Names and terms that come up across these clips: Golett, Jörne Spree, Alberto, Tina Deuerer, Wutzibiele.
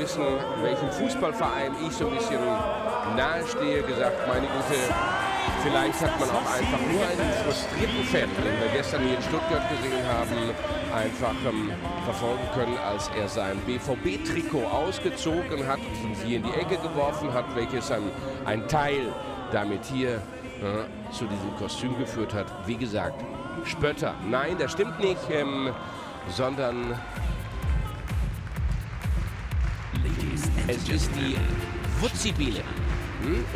wissen, welchem Fußballverein ich so ein bisschen nahestehe, gesagt, meine Güte, vielleicht hat man auch einfach nur einen frustrierten Fan, den wir gestern hier in Stuttgart gesehen haben, einfach verfolgen können, als er sein BVB-Trikot ausgezogen hat und hier in die Ecke geworfen hat, welches ein Teil damit hier zu diesem Kostüm geführt hat. Wie gesagt, Spötter. Nein, das stimmt nicht, sondern es ist die Wutzibiele.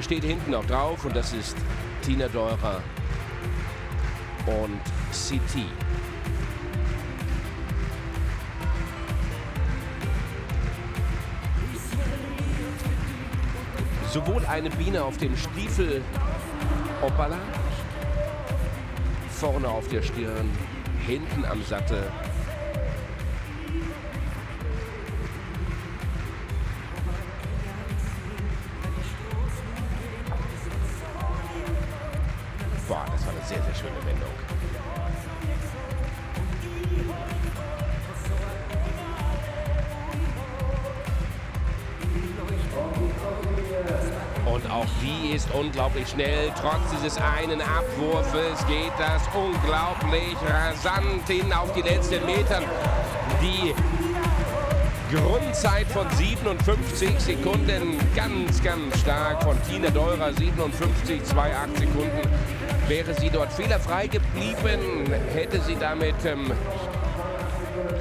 Steht hinten auch drauf und das ist Tina Deuerer und City. Sowohl eine Biene auf dem Stiefel, hoppala, vorne auf der Stirn, hinten am Sattel. Boah, das war eine sehr, sehr schöne Wendung. Und auch die ist unglaublich schnell. Trotz dieses einen Abwurfes geht das unglaublich rasant hin auf die letzten Metern. Die Grundzeit von 57 Sekunden, ganz, ganz stark von Tina Deuerer, 57,28 Sekunden. Wäre sie dort fehlerfrei geblieben, hätte sie damit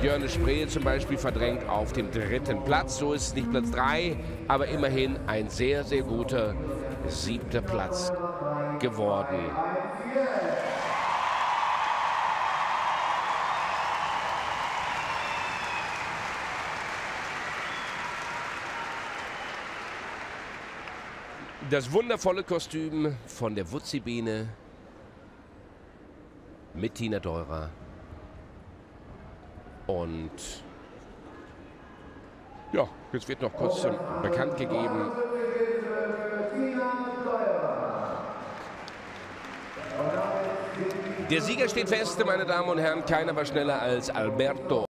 Jörne Spree zum Beispiel verdrängt auf dem 3. Platz. So ist es nicht Platz 3, aber immerhin ein sehr, sehr guter 7. Platz geworden. Das wundervolle Kostüm von der Wutzibiene mit Tina Deuerer und ja, jetzt wird noch kurz bekannt gegeben, der Sieger steht fest, meine Damen und Herren, keiner war schneller als Alberto.